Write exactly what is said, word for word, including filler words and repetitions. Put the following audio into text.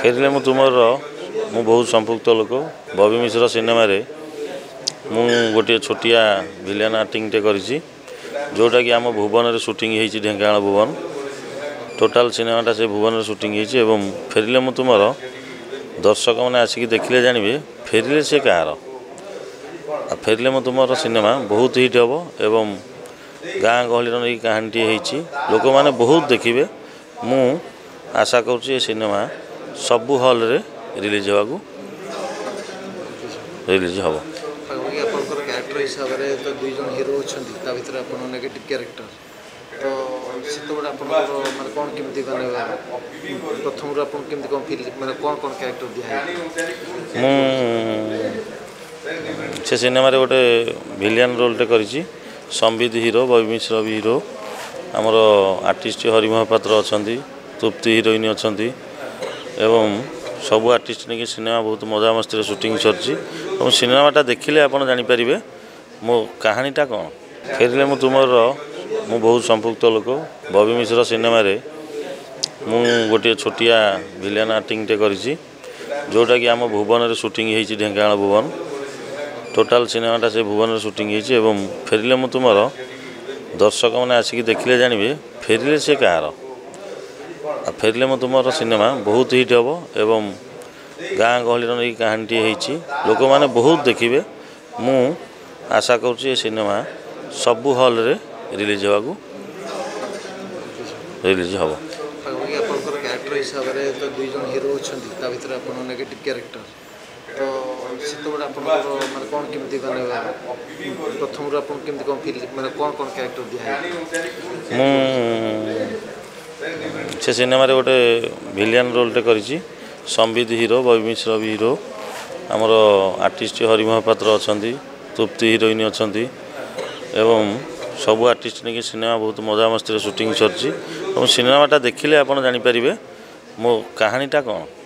फेरिले मु तुमर मु बहुत संपुक्त लोक बॉबी मिश्रा सिनेमा रे मु गोटे छोटिया भिलेन एक्टिंगटे करिछि जोटा कि आम भुवन रे शूटिंग होईछि ढेंकाना भुवन टोटल सिनेमाटा से भुवन रे शूटिंग होईछि एवं फेरिले मु तुमर दर्शक माने आसिक देखिले जानिबे फेरिले से कार आ फेरिले मु तुमर सिनेमा बहुत हिट होबो एवं गाँ गहलीर नै कहानीटी होईछि लोक माने बहुत देखिबे मु आशा करूछि ए सिनेमा सबु हॉल रे रिलीज होगा रिलीज हम कैरेक्टर हिसाब से तो दुई जन हीरो अच्छा भितर आप नेगेटिव कैरेक्टर तो से आप मैं कौन केमती प्रथम कौन फिल मैं कौन कौन कैरेक्टर दिया से सिनेमा रे गोटे विलियन रोलटे करी संबित हीरो बॉबी मिश्रा भी हीरो आमर आर्टिस्ट हरिमोहन पात्र अच्छा तृप्ति हीरोइन अच्छा एवं सब आर्टिस्ट ने सिनेमा बहुत मजा मस्ती शूटिंग चलती और सिनेमाटा देखिले आपन जानि परिबे मो कहानीटा कौन फेरिले मु तुमर मु बहुत संपुक्त लोक बॉबी मिश्रा सिनेमा रे मु गोटे छोटिया भिलेन एक्टिंगटे करिछि जोटा कि आम भुवन रे शूटिंग होईछि ढेंकाना भुवन टोटल सिनेमाटा से भुवन रे शूटिंग होईछि एवं फेरिले मु तुमर दर्शक माने आसिक देखिले जानिबे फेरिले से कार आ फेरिले मु तुमर सिनेमा बहुत हिट होबो एवं गाँ गहलीर नै कहानीटी होईछि लोक माने बहुत देखिबे मु आशा करूछि ए सिनेमा सबु हॉल रे रिलीज होगा रिलीज हम कैरेक्टर हिसाब से तो दुई जन हीरो अच्छा भितर आप नेगेटिव कैरेक्टर तो से मैं कौन केमती प्रथम कौन फिल मैं कौन कौन कैरेक्टर दिया से सिनेमा रे गोटे विलियन रोलटे करी संबित हीरो बॉबी मिश्रा भी हीरो आमर आर्टिस्ट हरिमोहन पात्र अच्छा तृप्ति हीरोइन अच्छा एवं सब आर्टिस्ट ने सिनेमा बहुत मजा मस्ती शूटिंग चलती और सिनेमाटा देखिले आपन जानि परिबे मो कहानीटा कौन।